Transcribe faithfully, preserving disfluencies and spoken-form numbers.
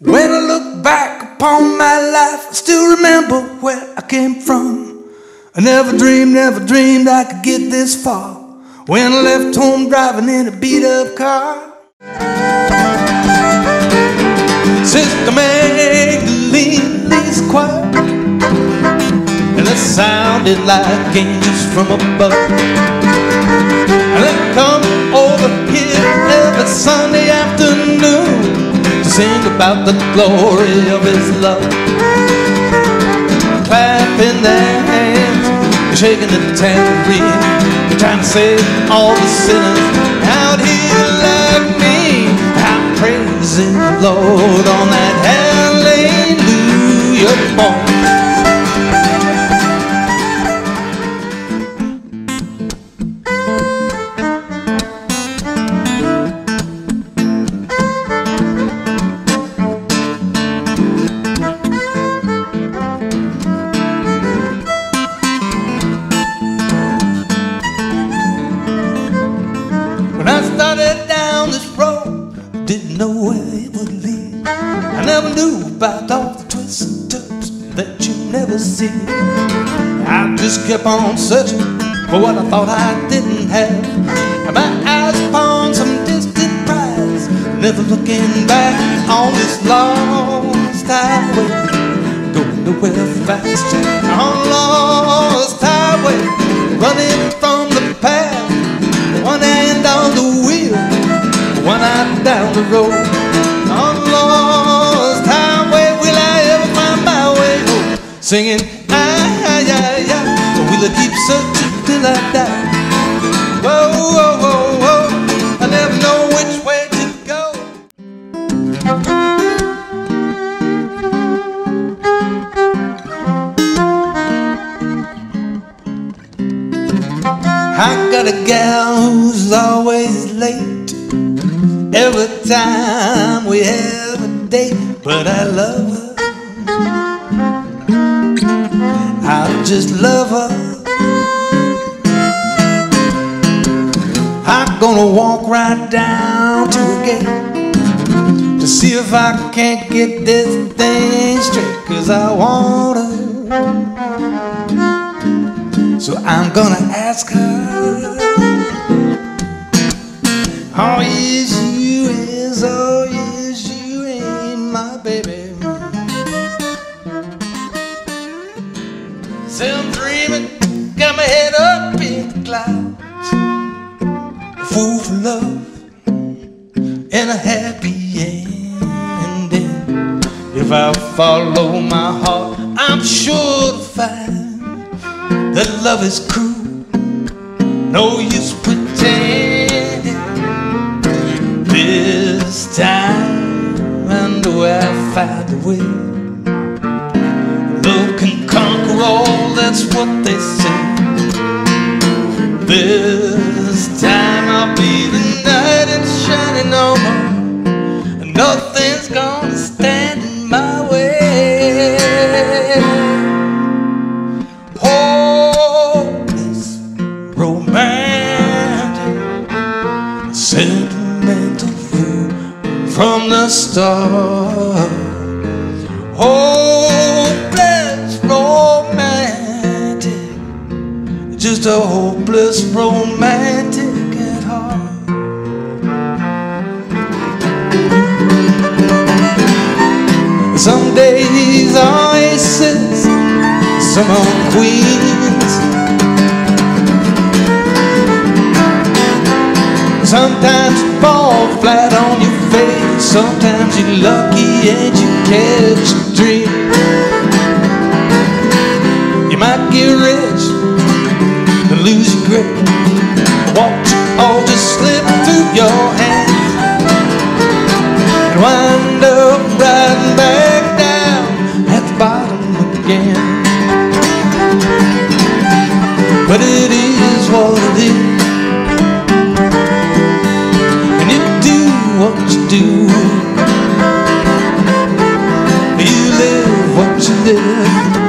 When I look back upon my life, I still remember where I came from. I never dreamed, never dreamed I could get this far, when I left home driving in a beat-up car. Sister Magdalene leads the choir, and it sounded like angels from above. And I come over here every Sunday afternoon to sing about the glory of His love. Clapping their hands, shaking the tambourine, trying to save all the sinners out here like me. I'm praising the Lord on that hallelujah morning. Didn't know where it would lead. I never knew about all the twists and turns that you never see. I just kept on searching for what I thought I didn't have, and my eyes upon some distant prize, never looking back on this lost highway, going nowhere fast. On lost highway, running from the path, one hand on the wheel, one eye down the road. On lost highway, will I ever find my way home? Singing, ah, ah, ah, ah, will I keep searching till I die? Whoa, whoa, whoa, whoa, I never know which way to go. I got a gal who's always late every time we have a date, but I love her, I just love her. I'm gonna walk right down to a gate to see if I can't get this thing straight, 'cause I want her, so I'm gonna ask her. Oh, yes, you is, oh, yes, you ain't my baby. Say I'm dreaming, got my head up in the clouds, full of love and a happy ending. If I follow my heart, I'm sure to find that love is cruel, no use pretending. This time I know I'll find a way. Love can conquer all, that's what they say. This time I'll be the knight in shining armor, and nothing's gonna stand in my way. Oh, this romantic sentimental view from the start. Hopeless romantic, just a hopeless romantic at heart. Some days are aces, some are queens. Sometimes you fall flat on your face, sometimes you're lucky and you catch a dream. You might get rich and lose your grip, watch it all just slip through your hands, and wind up riding back down at the bottom again. But it is what it is, what you do, you live what you live.